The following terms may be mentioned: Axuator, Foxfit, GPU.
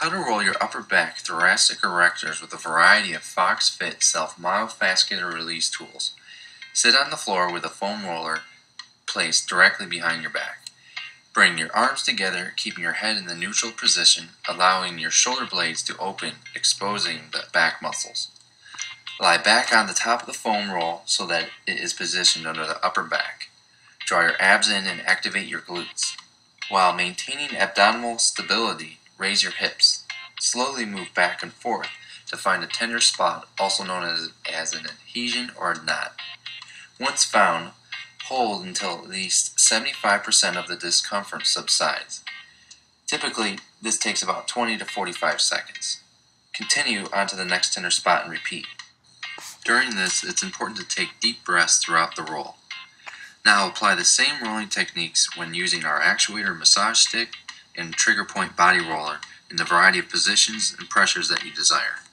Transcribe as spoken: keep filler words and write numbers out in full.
how to roll your upper back, thoracic, or rectors with a variety of Foxfit self-myofascicular release tools. Sit on the floor with a foam roller placed directly behind your back. Bring your arms together, keeping your head in the neutral position, allowing your shoulder blades to open, exposing the back muscles. Lie back on the top of the foam roll so that it is positioned under the upper back. Draw your abs in and activate your glutes. While maintaining abdominal stability, raise your hips. Slowly move back and forth to find a tender spot, also known as, as an adhesion or a knot. Once found, hold until at least seventy-five percent of the discomfort subsides. Typically, this takes about twenty to forty-five seconds. Continue onto the next tender spot and repeat. During this, it's important to take deep breaths throughout the roll. Now apply the same rolling techniques when using our Axuator massage stick and trigger point body roller in the variety of positions and pressures that you desire.